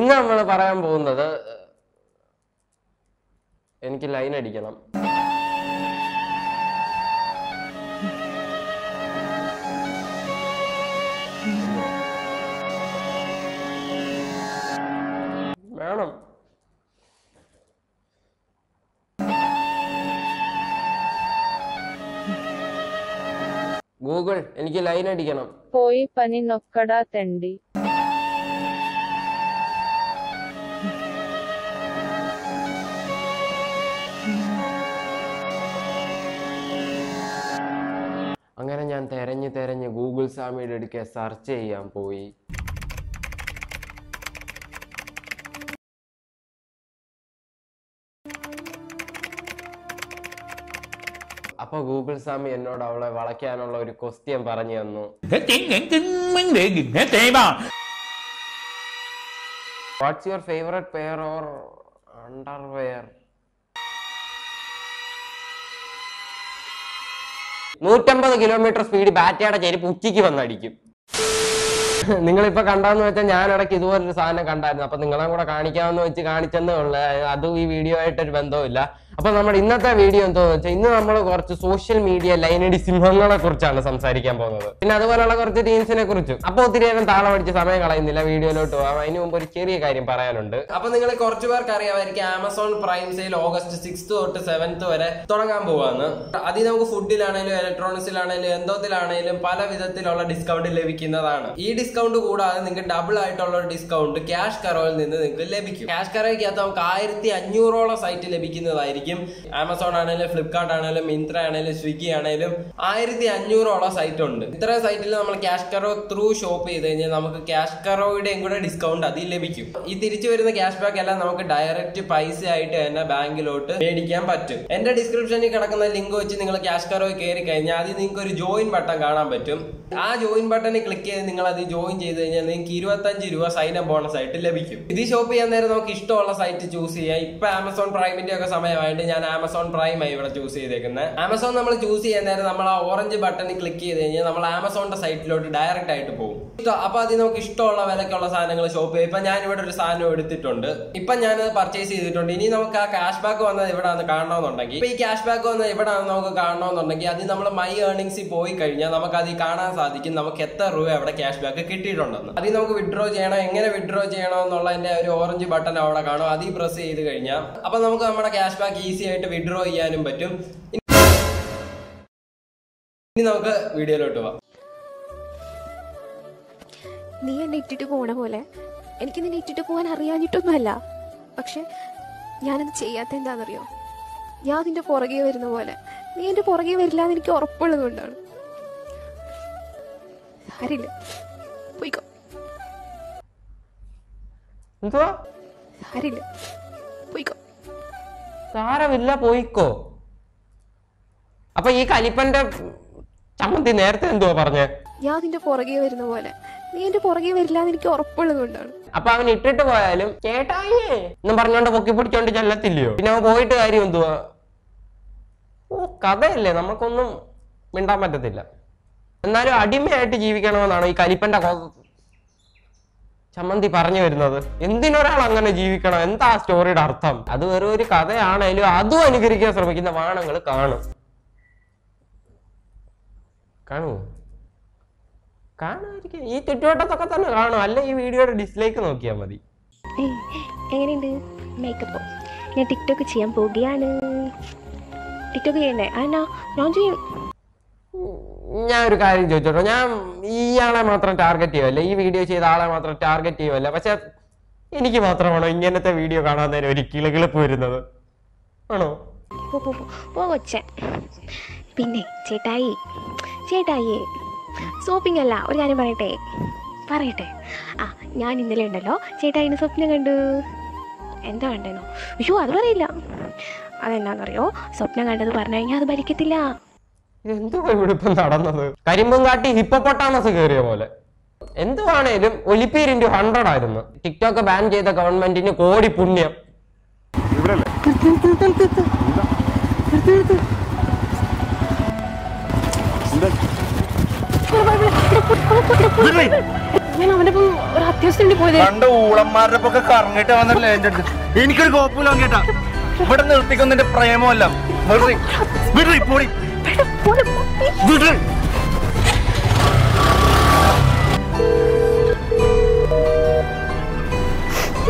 ഇന്ന് നമ്മൾ പറയാൻ പോകുന്നത് എനിക്ക് ലൈൻ അടിക്കണം. വേണം ഗൂഗിൾ എനിക്ക് ലൈൻ അടിക്കണം. പോയി പനി നൊക്കടാ തണ്ടി. അങ്ങനെ ഞാൻ തെരഞ്ഞു തെരഞ്ഞ് ഗൂഗിൾ സ്വാമിയുടെ അടുക്കെ സെർച്ച് ചെയ്യാൻ പോയി. അപ്പൊ ഗൂഗിൾ സ്വാമി എന്നോട് അവളെ വളയ്ക്കാനുള്ള ഒരു ക്വസ്റ്റ്യൻ പറഞ്ഞു തന്നു. What's your favourite pair or underwear? 150 kilometre speed ബാറ്റയുടെ ചെരുപ്പ് ഉച്ചയ്ക്ക് വന്നടിക്കും. നിങ്ങളിപ്പോ കണ്ടാന്ന് വെച്ചാൽ ഞാൻ ഇടയ്ക്ക് ഇതുപോലൊരു സാധനം കണ്ടായിരുന്നു. അപ്പൊ നിങ്ങളെ കൂടെ കാണിക്കാമെന്ന് വെച്ച് കാണിച്ചെന്നേ ഉള്ളു. അതും ഈ വീഡിയോ ആയിട്ടൊരു ബന്ധവുമില്ല. അപ്പൊ നമ്മുടെ ഇന്നത്തെ വീഡിയോ എന്താന്ന് വെച്ചാൽ ഇന്ന് നമ്മൾ കുറച്ച് സോഷ്യൽ മീഡിയ ലൈനടി സിംഹങ്ങളെ കുറിച്ചാണ് സംസാരിക്കാൻ പോകുന്നത്. പിന്നെ അതുപോലെയുള്ള കുറച്ച് ടീംസിനെ കുറിച്ചും. അപ്പൊ ഒത്തിരി നേരം താളം അടിച്ച് സമയം കളയുന്നില്ല, വീഡിയോയിലോട്ട് പോകാം. അതിന് മുമ്പ് ഒരു ചെറിയ കാര്യം പറയാനുണ്ട്. അപ്പൊ നിങ്ങൾ കുറച്ചു പേർക്ക് അറിയാമായിരിക്കും ആമസോൺ പ്രൈം സെയിൽ ഓഗസ്റ്റ് 6 തൊട്ട് 7 വരെ തുടങ്ങാൻ പോവാന്ന്. അതിൽ നമുക്ക് ഫുഡിലാണേലും ഇലക്ട്രോണിക്സിലാണേലും എന്തോത്തിലാണേലും പല വിധത്തിലുള്ള ഡിസ്കൗണ്ട് ലഭിക്കുന്നതാണ്. ഈ ഡിസ്കൗണ്ട് കൂടാതെ നിങ്ങൾക്ക് ഡബിൾ ആയിട്ടുള്ള ഒരു ഡിസ്കൗണ്ട് കാഷ്കരോയിൽ നിന്ന് നിങ്ങൾക്ക് ലഭിക്കും. കാഷ്കരോയ്ക്കകത്ത് നമുക്ക് 1500ഓളം സൈറ്റ് ലഭിക്കുന്നതായിരിക്കും. ആമസോൺ ആണെങ്കിലും ഫ്ലിപ്കാർട്ട് ആണെങ്കിലും മിന്ത്ര ആണെങ്കിലും സ്വിഗ്ഗി ആണെങ്കിലും 1500ഓളം സൈറ്റ് ഉണ്ട്. ഇത്ര സൈറ്റിൽ നമ്മൾ കാഷ്കറോ ത്രൂ ഷോപ്പ് ചെയ്ത് കഴിഞ്ഞാൽ നമുക്ക് കാഷ്കരോയുടെയും കൂടെ ഡിസ്കൗണ്ട് അതിൽ ലഭിക്കും. ഈ തിരിച്ചു വരുന്ന ക്യാഷ് ബാക്ക് എല്ലാം നമുക്ക് ഡയറക്റ്റ് പൈസ ആയിട്ട് തന്നെ ബാങ്കിലോട്ട് മേടിക്കാൻ പറ്റും. എന്റെ ഡിസ്ക്രിപ്ഷനിൽ കിടക്കുന്ന ലിങ്ക് വെച്ച് നിങ്ങൾ കാഷ്കറോ കയറി കഴിഞ്ഞാൽ അതിൽ നിങ്ങൾക്ക് ഒരു ജോയിൻ ബട്ടൺ കാണാൻ പറ്റും. ആ ജോയിൻ ബട്ടണിൽ ക്ലിക്ക് ചെയ്ത് നിങ്ങൾ അത് ജോയിൻ ചെയ്ത് കഴിഞ്ഞാൽ നിങ്ങൾക്ക് 25 രൂപ സൈൻ അപ്പ് ബോണസ് ആയിട്ട് ലഭിക്കും. ഇത് ഷോപ്പ് ചെയ്യാൻ നേരം നമുക്ക് ഇഷ്ടമുള്ള സൈറ്റ് ചൂസ് ചെയ്യാം. ഇപ്പൊ ആമസോൺ പ്രൈമിന്റെ ഒക്കെ സമയമായിട്ട് ഞാൻ ആമസോൺ പ്രൈം ആയി ഇവിടെ ചൂസ് ചെയ്തേക്കുന്നത്. ആമസോൺ നമ്മൾ ചൂസ് ചെയ്യാൻ നേരം നമ്മൾ ആ ഓറഞ്ച് ബട്ടണിൽ ക്ലിക്ക് ചെയ്ത് കഴിഞ്ഞാൽ നമ്മൾ ആമസോണിന്റെ സൈറ്റിലോട്ട് ഡയറക്റ്റ് ആയിട്ട് പോകും. അപ്പൊ അതിന് നമുക്ക് ഇഷ്ടമുള്ള വിലക്കുള്ള സാധനങ്ങൾ ഷോപ്പ് ചെയ്യാം. ഇപ്പൊ ഞാൻ ഇവിടെ ഒരു സാധനം എടുത്തിട്ടുണ്ട്. ഇപ്പൊ ഞാനത് പർച്ചേസ് ചെയ്തിട്ടുണ്ട്. ഇനി നമുക്ക് ആ ക്യാഷ് ബാക്ക് വന്നത് എവിടെയാണെന്ന് കാണണമെന്നുണ്ടെങ്കിൽ, ഇപ്പൊ ഈ ക്യാഷ് ബാക്ക് വന്നത് എവിടെയാണെന്ന് നമുക്ക് കാണണമെന്നുണ്ടെങ്കിൽ അത് നമ്മൾ മൈ ഏർണിംഗ്സിൽ പോയി കഴിഞ്ഞാൽ നമുക്ക് അത് കാണാൻ സാധിക്കും നമുക്ക് എത്ര രൂപ അവിടെ ക്യാഷ് ബാക്ക് കിട്ടിയിട്ടുണ്ടെന്ന്. അതിൽ നമുക്ക് വിഡ്രോ ചെയ്യണം, എങ്ങനെ വിഡ്രോ ചെയ്യണം എന്നുള്ളതിന്റെ ഒരു ഓറഞ്ച് ബട്ടൺ അവിടെ കാണും. അതിൽ പ്രസ് ചെയ്ത് കഴിഞ്ഞാൽ അപ്പൊ നമുക്ക് നമ്മുടെ ക്യാഷ് ബാക്ക് ഈസി ആയിട്ട് വിഡ്രോ ചെയ്യാനും പറ്റും. ഇനി നമുക്ക് വീഡിയോയിലോട്ട് പോവാം. നീ എന്നെ ഇട്ടിട്ട് പോണ പോലെ എനിക്ക് നിന്നെ ഇട്ടിട്ട് പോകാൻ അറിയാനിട്ടൊന്നുമല്ല. പക്ഷെ ഞാനത് ചെയ്യാത്ത എന്താണെന്നറിയോ? ഞാൻ നിന്റെ പുറകെ വരുന്ന പോലെ നീ എൻ്റെ പുറകെ വരില്ല എന്ന് എനിക്ക് ഉറപ്പുള്ളത് കൊണ്ടാണ്. ആരില്ല പോയിക്കോ, ആരില്ല പോയിക്കോ, സാരമില്ല പോയിക്കോ. അപ്പൊ ഈ കലിപ്പന്റെ ചമ്മന്തി നേരത്തെ എന്തുവാ പറഞ്ഞേ? ഞാൻ നിന്റെ പുറകെ വരുന്ന പോലെ നീ എന്റെ പുറകെ വരില്ല എന്ന് എനിക്ക് ഉറപ്പുള്ളത് കൊണ്ടാണ്. അപ്പൊ അവൻ ഇട്ടിട്ട് പോയാലും ചേട്ടായേ എന്നും പറഞ്ഞോണ്ട് പൊക്കി പിടിച്ചോണ്ട് ചെല്ലത്തില്ലയോ? പിന്നെ അവൻ പോയിട്ട് കാര്യം എന്തുവാ? ഓ കഥയല്ലേ, നമുക്കൊന്നും മിണ്ടാൻ പറ്റത്തില്ല. എന്നാലും അടിമയായിട്ട് ജീവിക്കണമെന്നാണ് ഈ കലിപ്പന്റെ ചമ്മന്തി പറഞ്ഞു വരുന്നത്. എന്തിനൊരാൾ അങ്ങനെ ജീവിക്കണം? എന്താ ആ സ്റ്റോറിയുടെ അർത്ഥം? അത് വേറെ ഒരു കഥയാണേലും അതും അനുകരിക്കാൻ ശ്രമിക്കുന്ന വാണങ്ങൾ കാണുമോ? കാണാതിരിക്കും. ഈ ചുറ്റുവട്ടത്തൊക്കെ തന്നെ കാണും. അല്ല ഈ വീഡിയോയുടെ ഡിസ്ലൈക്ക് നോക്കിയാൽ മതി. എങ്ങനെയുണ്ട് മേക്കപ്പ്? ഞാൻ ടിക്ടോക്ക് ചെയ്യാൻ പോകുകയാണ്. ടിക്ടോക്ക് ചെയ്യണ്ടേ? ഞാൻ ചെയ്യും. ഞാൻ ഒരു കാര്യം ചോദിച്ചോട്ടോ, ഞാൻ ഇയാളെ മാത്രം ടാർഗറ്റ് ചെയ്യുമല്ലേ, ഈ വീഡിയോ ചെയ്ത ആളെ മാത്രം ടാർഗറ്റ് ചെയ്യുമല്ലേ, പക്ഷെ എനിക്ക് മാത്രമാണോ ഇങ്ങനത്തെ വീഡിയോ കാണാൻ നേരം ഒരു കിളുകിളിപ്പ് വരുന്നത്? ആണോ? പോകൊച്ച. പിന്നെ ചേട്ടായി ചേട്ടായി സോപ്പിംഗ് അല്ല, ഒരു കാര്യം പറയട്ടെ. ഞാൻ ഇന്നലെ ഉണ്ടല്ലോ ചേട്ടായിന് സ്വപ്നം കണ്ടു. എന്താ കണ്ടേനോ? അയ്യോ അത് പറയില്ല. അതെന്നാന്നറിയോ? സ്വപ്നം കണ്ടത് പറഞ്ഞു കഴിഞ്ഞാൽ അത് ഭരിക്കത്തില്ല. എന്തുവാ ഇവിടെ ഇപ്പൊ നടന്നത്? കരിമ്പുംകാട്ടി ഹിപ്പോപ്പൊട്ടാമസ് കയറിയ പോലെ. എന്തുവാണേലും ഒലിപ്പീരിന്റെ 100 ആയിരുന്നു. ടിക്ടോക്ക് ബാൻ ചെയ്ത ഗവൺമെന്റിന് കോടി പുണ്യം. प्रेम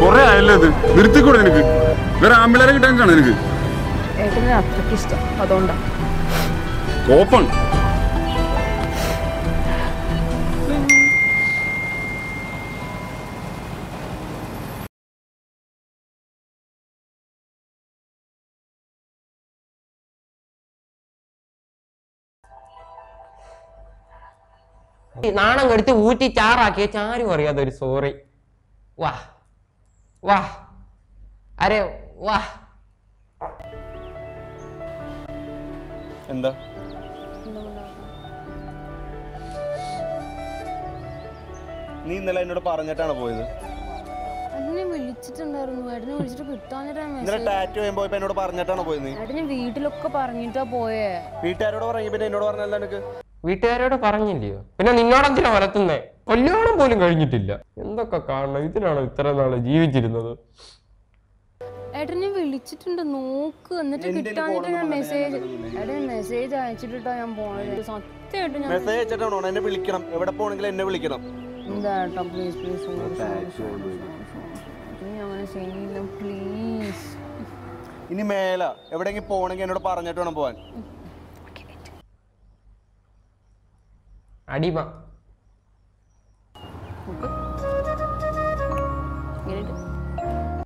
कुरे आयले थे, निर्तिक कोड़े निकले, मेरा आमलेरे की टेंशन है निकले। ऐसे में आप किस्ता, अदौंडा। कोपन। नाना गड़ते ऊँची चार आके चार ही मरिया तो रिसोरे, वाह। वाह अरे वाह എന്താ നീ ഇന്നലെ എന്നോട് പറഞ്ഞിട്ടാണ് പോയത് അന്നെ വിളിച്ചിട്ടുണ്ടായിരുന്നു എടനെ വിളിച്ചിട്ട് കിട്ടാഞ്ഞിട്ടാണ് ഇന്നലെ ടാറ്റൂ ചെയ്യാൻ പോയപ്പോൾ എന്നോട് പറഞ്ഞിട്ടാണ് പോയത് നീ എടനെ വീട്ടിലൊക്കെ പറഞ്ഞിട്ടാ പോയേ വീട്ടാരോട് പറഞ്ഞു പിന്നെ എന്നോട് പറഞ്ഞല്ല നിനക്ക് വീട്ടാരോട് പറഞ്ഞില്ലയോ പിന്നെ നിന്നോട് എന്തിനാ വലത്തുന്നേ कल्याण പോലും കഴിഞ്ഞിട്ടില്ല എന്തൊക്കെ കാണണം ഇതിനാണ് ഇത്ര നാൾ ജീവിച്ചിരുന്നത് എടനെ വിളിച്ചിട്ടുണ്ട് നോക്ക് എന്നിട്ട് കിട്ടാഞ്ഞിട്ട് ഞാൻ മെസ്സേജ് എടനെ മെസ്സേജ് അയച്ചിട്ടാ ഞാൻ പോയത് സത്യമായിട്ട് ഞാൻ മെസ്സേജ് അയച്ചിട്ടാണോ എന്നെ വിളിക്കണം എവിടെ പോണെങ്കിലും എന്നെ വിളിക്കണം എന്താട്ടോ പ്ലീസ് പ്ലീസ് നീ അവനെ സേയില്ല പ്ലീസ് ഇനി മേല എവിടെയെങ്കിലും പോണെങ്കിൽ എന്നോട് പറഞ്ഞിട്ട് വേണം പോവാൻ അടിമ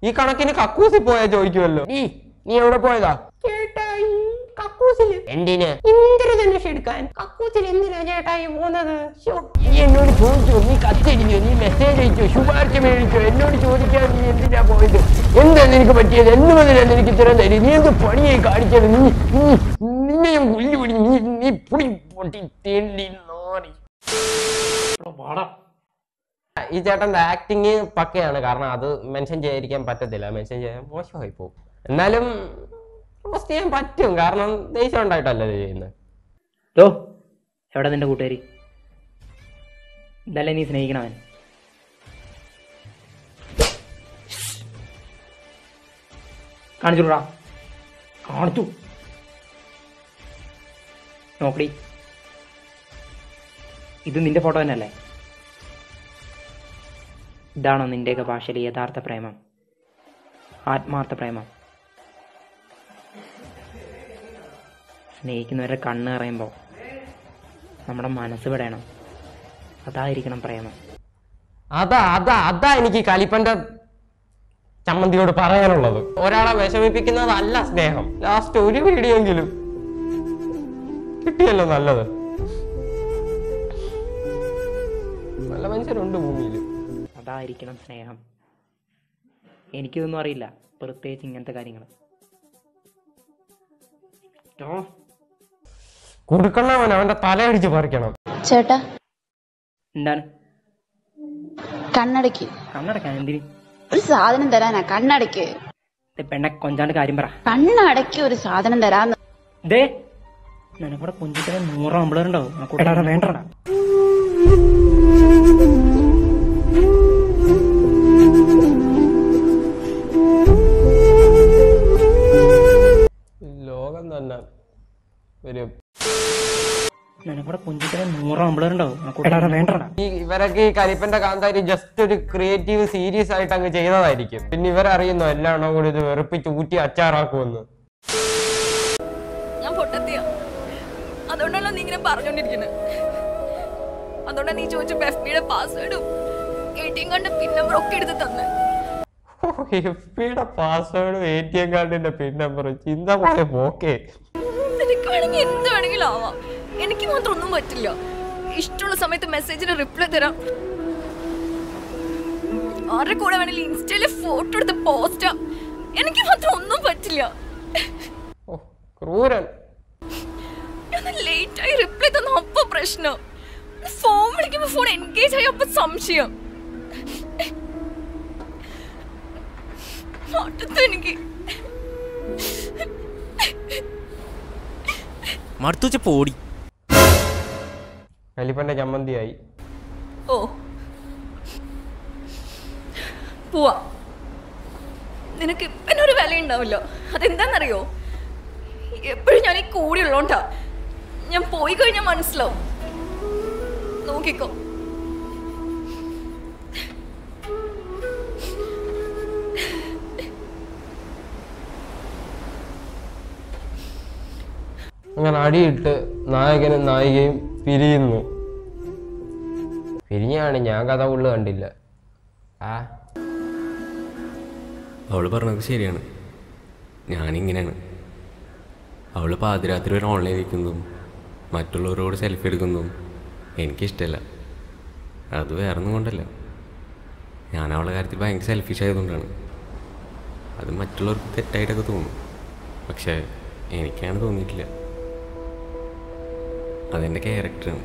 ഈ കണക്കിന് കക്കൂസി പോയ ചോദിക്കുമല്ലോ നീ നീ എവിടെ പോയതാ ചേട്ടായി കക്കൂസിൽ എന്തിനെ ഇന്ദ്രധനുഷ് എടുക്കാൻ കക്കൂസിൽ എന്തിനാ ചേട്ടായി പോകുന്നത് നീ എന്നോട് ചോദിച്ചോ നീ കത്തിരിഞ്ഞോ നീ മെസ്സേജ് അയച്ചോ ശുപാർശ മേടിച്ചോ എന്നോട് ചോദിക്കാൻ നീ എന്തിനാ പോയത് എന്താ നിനക്ക് പറ്റിയത് എന്ന് മുതലാണ് എനിക്ക് ഇത്തരം തരി നീ എന്ത് പണിയായി കാണിച്ചത് നീ നിന്നെ ഞാൻ കൊല്ലുപിടി നീ നീ പുളി പൊട്ടി തേണ്ടി നോറി ഈ ചേട്ടൻ്റെ ആക്ടിങ് പക്കയാണ് കാരണം അത് മെൻഷൻ ചെയ്യാൻ പറ്റത്തില്ല മെൻഷൻ ചെയ്യാൻ മോശമായി പോകും എന്നാലും പോസ്റ്റ് ചെയ്യാൻ പറ്റും കാരണം ദേഷ്യം ഉണ്ടായിട്ടല്ല ചെയ്യുന്നത് ലോ എവിടെ നിന്റെ കൂട്ടുകാരി ഇതല്ലേ നീ സ്നേഹിക്കണവൻ കാണിച്ചുടാ കാണിച്ചു നോക്കടി ഇത് നിന്റെ ഫോട്ടോ തന്നെയല്ലേ ഇതാണോ നിന്റെയൊക്കെ ഭാഷയിൽ യഥാർത്ഥ പ്രേമം ആത്മാർത്ഥ പ്രേമം സ്നേഹിക്കുന്നവരുടെ കണ്ണ് നിറയുമ്പോൾ നമ്മുടെ മനസ്സ് വിടണം അതായിരിക്കണം പ്രേമം അതാ അതാ അതാ എനിക്ക് കലിപ്പൻ്റെ ചമ്മന്തിയോട് പറയാനുള്ളത് ഒരാളെ വിഷമിപ്പിക്കുന്നതല്ല സ്നേഹം ലാസ്റ്റ് ഒരു വീഡിയോ എങ്കിലും കിട്ടിയല്ലോ നല്ലത് നല്ല മനുഷ്യരുണ്ട് ഭൂമിയിൽ അതായിരിക്കണം സ്നേഹം എനിക്കിതൊന്നും അറിയില്ല പ്രത്യേകിച്ച് ഇങ്ങനത്തെ കാര്യങ്ങൾ കൊടുക്കണവൻ അവന്റെ തലയടിച്ച് പറിക്കണം ചേട്ടാ എന്താണ് കണ്ണടയ്ക്ക് കണ്ണടയ്ക്കാൻ എന്തിന് ഒരു സാധനം തരാനാ കണ്ണടയ്ക്ക് പെണ്ണെ കൊഞ്ചാണ്ട് കാര്യം പറ കണ്ണടയ്ക്ക് ഒരു സാധനം തരാന്ന് ദേ നിനക്കൂടെ കൊഞ്ചിട്ടേ 100 അമ്പളറുണ്ടാവും ആ കൂട്ടടാ വേണ്ടടാ ലോകം തന്നെ വരും ഇവരൊക്കെ ഈ കലിപ്പന്റെ കാന്താരി ജസ്റ്റ് ഒരു ക്രിയേറ്റീവ് സീരീസ് ആയിട്ട് അങ്ങ് ചെയ്തതായിരിക്കും പിന്നെ ഇവരറിയുന്നോ എല്ലാണോ കൂടി ഇത് വെറുപ്പിച്ച് ഊറ്റി അച്ചാറാക്കുമെന്ന് ഞാൻ പൊട്ടത്തിയാ അതുകൊണ്ടാണല്ലോ നീ ഇങ്ങനെ പറഞ്ഞോണ്ടിരിക്കുന്നത് അതുകൊണ്ടാണ് നീ ചോദിച്ച എഫ്ബിയുടെ പാസ്വേഡും എടിഎം കാർഡും പിൻ നമ്പർ ഒക്കെ എടുത്ത് തന്നെ എഫ്ബിയുടെ പാസ്വേഡും എടിഎം കാർഡിന്റെ പിൻ നമ്പർ ചിന്ത പോയ പോക്കേ നിനക്കാണെങ്കിൽ എന്ത് വേണമെങ്കിലും ആവാം എനിക്ക് മാത്രം ഒന്നും പറ്റില്ല ഇഷ്ടമുള്ള സമയത്ത് മെസ്സേജിന് റിപ്ലൈ തരാം ആരുടെ കൂടെ വേണമെങ്കിലും ഇൻസ്റ്റയിലെ ഫോട്ടോ എടുത്ത് പോസ്റ്റ് ചെയ്യാം എനിക്ക് മാത്രം ഒന്നും പറ്റില്ല ഓ ക്രൂരൻ ഞാൻ ലേറ്റ് ആയി റിപ്ലൈ തന്ന അപ്പ പ്രശ്നം ഫോൺ വിളിക്കുമ്പോൾ ഫോൺ എൻഗേജ് ആയി അപ്പൊ സംശയം എനിക്ക് മടുത്തുച്ച പോടി കലിപ്പന്റെ ചമ്മന്തിയായി പോവാ. നിനക്ക് ഇപ്പം ഒരു വില ഉണ്ടാവില്ല. അതെന്താണെന്നറിയോ, എപ്പോഴും ഞാൻ ഈ കൂടി ഉള്ളോണ്ടാ. ഞാൻ പോയി കഴിഞ്ഞാൽ മനസ്സിലാവും. നോക്കിക്കോ. അങ്ങനെ അടിയിട്ട് നായകനും നായികയും പിരിയുന്നു. പിരിഞ്ഞാണ് ഞാൻ കഥ ഉള്ളു കണ്ടില്ല. ആ അവൾ പറഞ്ഞത് ശരിയാണ്, ഞാനിങ്ങനെയാണ്. അവൾ പാതിരാത്രി വരെ ഓൺലൈൻ ഇരിക്കുന്നതും മറ്റുള്ളവരോട് സെൽഫി എടുക്കുന്നതും എനിക്കിഷ്ടമല്ല. അത് വേറെ ഒന്നും കൊണ്ടല്ല, ഞാൻ അവളുടെ കാര്യത്തിൽ ഭയങ്കര സെൽഫിഷ് ആയതുകൊണ്ടാണ്. അത് മറ്റുള്ളവർക്ക് തെറ്റായിട്ടൊക്കെ തോന്നും, പക്ഷേ എനിക്കാണ് തോന്നിയിട്ടില്ല. അതെൻ്റെ ക്യാരക്ടറാണ്.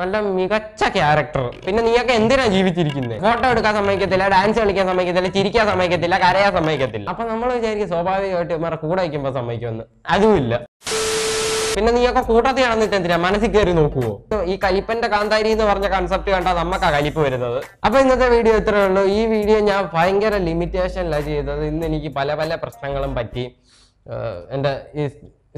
നല്ല മികച്ച ക്യാരക്ടർ. പിന്നെ നീയൊക്കെ എന്തിനാ ജീവിച്ചിരിക്കുന്നത്? ഫോട്ടോ എടുക്കാൻ സമ്മതിക്കത്തില്ല, ഡാൻസ് കളിക്കാൻ സമ്മതിക്കത്തില്ല, ചിരിക്കാൻ സമ്മതിക്കത്തില്ല, കരയാൻ സമ്മതിക്കത്തില്ല. അപ്പൊ നമ്മൾ വിചാരിക്കും സ്വാഭാവികമായിട്ട് വേറെ കൂടെ വയ്ക്കുമ്പോ സമ്മതിക്കുമെന്ന്. അതുമില്ല. പിന്നെ നീയൊക്കെ കൂട്ടത്തിൽ നടന്നിട്ട് എന്തിനാ മനസ്സിൽ കയറി നോക്കുവോ? ഈ കലിപ്പന്റെ കാന്താരി എന്ന് പറഞ്ഞ കൺസെപ്റ്റ് കണ്ടാ നമുക്കാ കലിപ്പ് വരുന്നത്. അപ്പൊ ഇന്നത്തെ വീഡിയോ ഇത്രയേ ഉള്ളൂ. ഈ വീഡിയോ ഞാൻ ഭയങ്കര ലിമിറ്റേഷനിലാണ് ചെയ്തത്. ഇന്ന് എനിക്ക് പല പല പ്രശ്നങ്ങളും പറ്റി, എന്റെ ഈ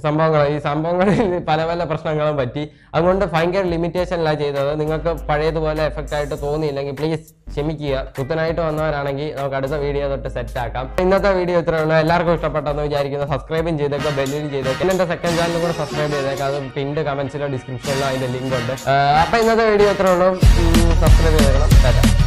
സംഭവങ്ങളിൽ പല പല പ്രശ്നങ്ങളും പറ്റി. അതുകൊണ്ട് ഭയങ്കര ലിമിറ്റേഷനിലാണ് ചെയ്തത്. നിങ്ങൾക്ക് പഴയതുപോലെ എഫക്റ്റ് ആയിട്ട് തോന്നിയില്ലെങ്കിൽ പ്ലീസ് ക്ഷമിക്കുക. പുത്തനായിട്ട് വന്നവരാണെങ്കിൽ നമുക്ക് അടുത്ത വീഡിയോ തൊട്ട് സെറ്റ് ആക്കാം. ഇന്നത്തെ വീഡിയോ ഇത്രയുള്ള എല്ലാവർക്കും ഇഷ്ടപ്പെട്ടെന്ന് വിചാരിക്കുന്നു. സബ്സ്ക്രൈബും ചെയ്തേക്കാം, ബെല്ലും ചെയ്തേക്കാം. എൻ്റെ സെക്കൻഡ് ചാനലും കൂടെ സബ്സ്ക്രൈബ് ചെയ്തേക്കാം. അത് പിന്നീട് കമൻസിലോ ഡിസ്ക്രിപ്ഷനിലോ അതിൻ്റെ ലിങ്ക് ഉണ്ട്. അപ്പോൾ ഇന്നത്തെ വീഡിയോ ഇത്രയുള്ളൂ. സബ്സ്ക്രൈബ് ചെയ്തേക്കണം.